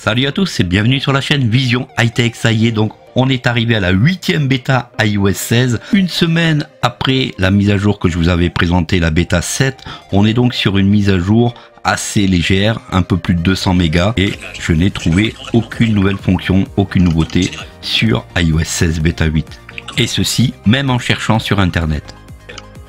Salut à tous et bienvenue sur la chaîne Vision High-Tech. Ça y est, donc on est arrivé à la 8e bêta iOS 16. Une semaine après la mise à jour que je vous avais présentée, la bêta 7, on est donc sur une mise à jour assez légère, un peu plus de 200 mégas, et je n'ai trouvé aucune nouvelle fonction, aucune nouveauté sur iOS 16 bêta 8. Et ceci, même en cherchant sur internet.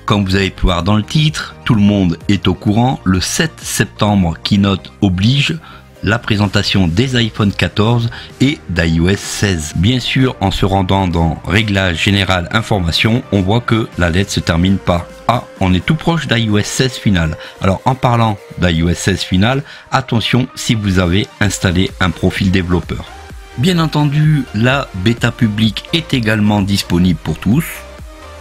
Comme vous avez pu voir dans le titre, tout le monde est au courant, le 7 septembre, keynote oblige, la présentation des iPhone 14 et d'iOS 16. Bien sûr, en se rendant dans Réglages général information, on voit que la lettre se termine par A. On est tout proche d'iOS 16 final. Alors, en parlant d'iOS 16 final, attention si vous avez installé un profil développeur. Bien entendu, la bêta publique est également disponible pour tous.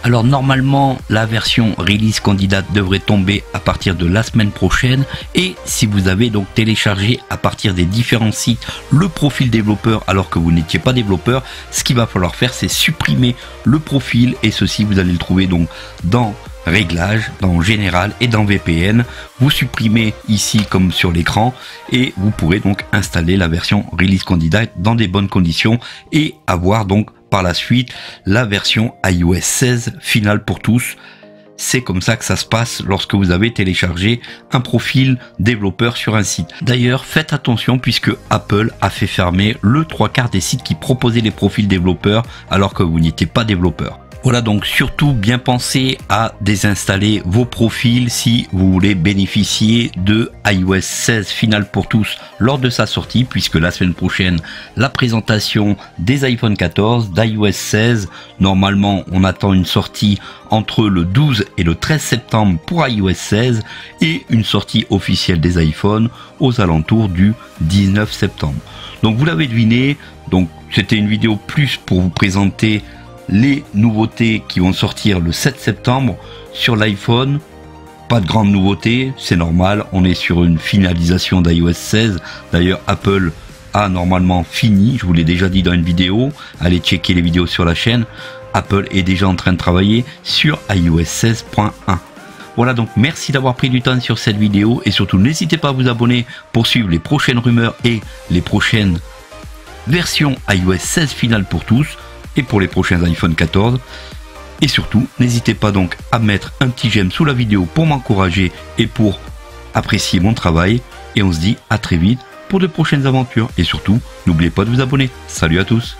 Alors normalement, la version release candidate devrait tomber à partir de la semaine prochaine, et si vous avez donc téléchargé à partir des différents sites le profil développeur alors que vous n'étiez pas développeur, ce qu'il va falloir faire c'est supprimer le profil, et ceci vous allez le trouver donc dans Réglages, dans Général et dans VPN. Vous supprimez ici comme sur l'écran et vous pourrez donc installer la version release candidate dans des bonnes conditions et avoir donc par la suite la version iOS 16 finale pour tous. C'est comme ça que ça se passe lorsque vous avez téléchargé un profil développeur sur un site. D'ailleurs, faites attention puisque Apple a fait fermer le 3/4 des sites qui proposaient les profils développeurs alors que vous n'étiez pas développeur. Voilà, donc surtout bien penser à désinstaller vos profils si vous voulez bénéficier de iOS 16 final pour tous lors de sa sortie, puisque la semaine prochaine, la présentation des iPhone 14, d'iOS 16, normalement on attend une sortie entre le 12 et le 13 septembre pour iOS 16 et une sortie officielle des iPhones aux alentours du 19 septembre. Donc vous l'avez deviné, donc c'était une vidéo plus pour vous présenter les nouveautés qui vont sortir le 7 septembre sur l'iPhone. Pas de grandes nouveautés, c'est normal, on est sur une finalisation d'iOS 16. D'ailleurs, Apple a normalement fini, je vous l'ai déjà dit dans une vidéo, allez checker les vidéos sur la chaîne, Apple est déjà en train de travailler sur iOS 16.1. Voilà, donc merci d'avoir pris du temps sur cette vidéo et surtout n'hésitez pas à vous abonner pour suivre les prochaines rumeurs et les prochaines versions iOS 16 finale pour tous. Et pour les prochains iPhone 14, et surtout n'hésitez pas donc à mettre un petit j'aime sous la vidéo pour m'encourager et pour apprécier mon travail, et on se dit à très vite pour de prochaines aventures, et surtout n'oubliez pas de vous abonner. Salut à tous.